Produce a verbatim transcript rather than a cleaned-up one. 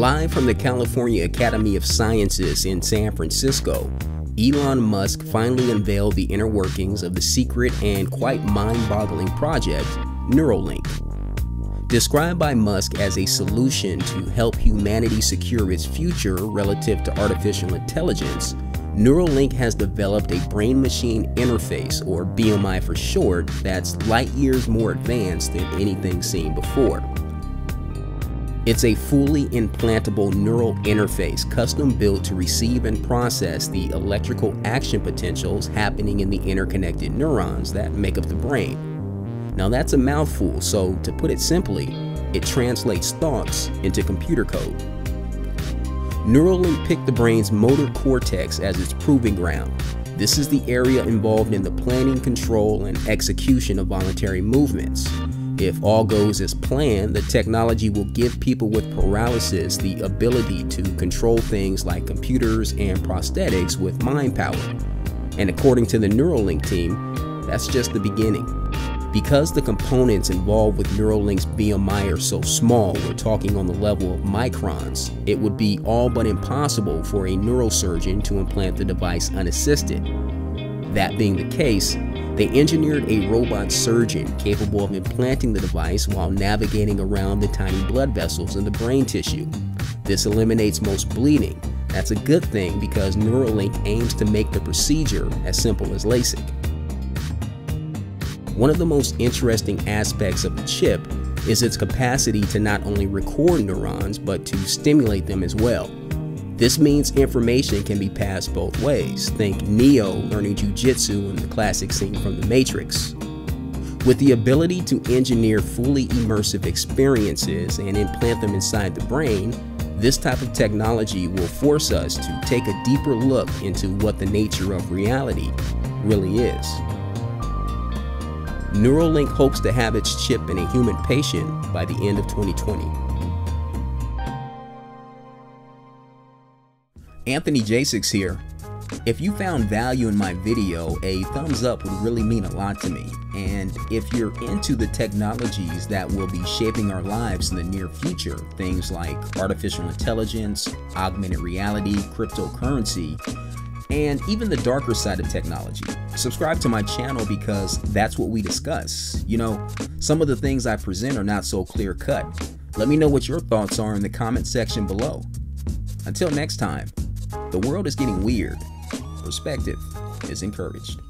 Live from the California Academy of Sciences in San Francisco, Elon Musk finally unveiled the inner workings of the secret and quite mind-boggling project, Neuralink. Described by Musk as a solution to help humanity secure its future relative to artificial intelligence, Neuralink has developed a brain-machine interface, or B M I for short, that's light years more advanced than anything seen before. It's a fully implantable neural interface custom-built to receive and process the electrical action potentials happening in the interconnected neurons that make up the brain. Now that's a mouthful, so to put it simply, it translates thoughts into computer code. Neuralink picked the brain's motor cortex as its proving ground. This is the area involved in the planning, control, and execution of voluntary movements. If all goes as planned, the technology will give people with paralysis the ability to control things like computers and prosthetics with mind power. And according to the Neuralink team, that's just the beginning. Because the components involved with Neuralink's B M I are so small, we're talking on the level of microns, it would be all but impossible for a neurosurgeon to implant the device unassisted. That being the case, they engineered a robot surgeon capable of implanting the device while navigating around the tiny blood vessels in the brain tissue. This eliminates most bleeding. That's a good thing because Neuralink aims to make the procedure as simple as LASIK. One of the most interesting aspects of the chip is its capacity to not only record neurons but to stimulate them as well. This means information can be passed both ways. Think NEO learning Jiu-Jitsu in the classic scene from The Matrix. With the ability to engineer fully immersive experiences and implant them inside the brain, this type of technology will force us to take a deeper look into what the nature of reality really is. Neuralink hopes to have its chip in a human patient by the end of twenty twenty. Anthony Jasek's here. If you found value in my video, a thumbs up would really mean a lot to me. And if you're into the technologies that will be shaping our lives in the near future, things like artificial intelligence, augmented reality, cryptocurrency, and even the darker side of technology, subscribe to my channel because that's what we discuss. You know, some of the things I present are not so clear-cut. Let me know what your thoughts are in the comment section below. Until next time, the world is getting weird. Perspective is encouraged.